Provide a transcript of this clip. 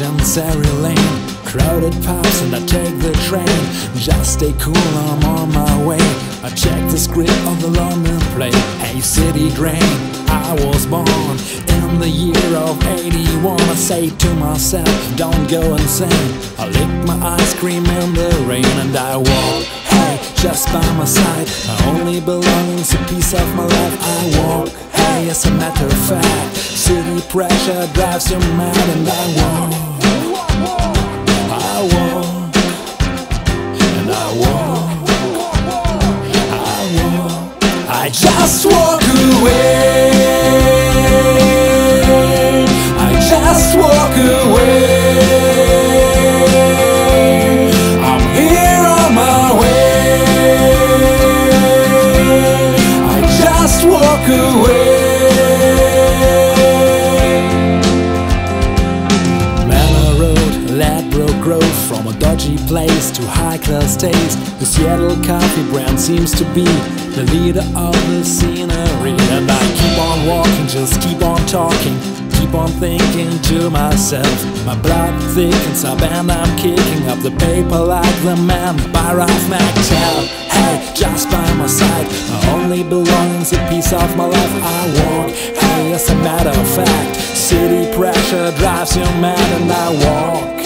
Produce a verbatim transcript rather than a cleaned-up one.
Chancery Lane. Crowded pubs and I take the train. Just stay cool, I'm on my way. I check the script of the London play. Hey city drain, I was born in the year of eighty-one. I say to myself, don't go insane. I lick my ice cream in the rain and I walk, hey, just by my side. My only belongings, a piece of my life. I walk, hey, as a matter of fact. City pressure drives you mad and I walk, I walk, and I walk, I walk, I just walk away, I just walk away. From a dodgy place to high-class taste, the Seattle coffee brand seems to be the leader of the scenery. And I keep on walking, just keep on talking, keep on thinking to myself. My blood thickens up and I'm kicking up the paper like The Man by Ralph McTel. Hey, just by my side, my only belongings, a piece of my life. I walk, hey, as a matter of fact. City pressure drives you mad and I walk.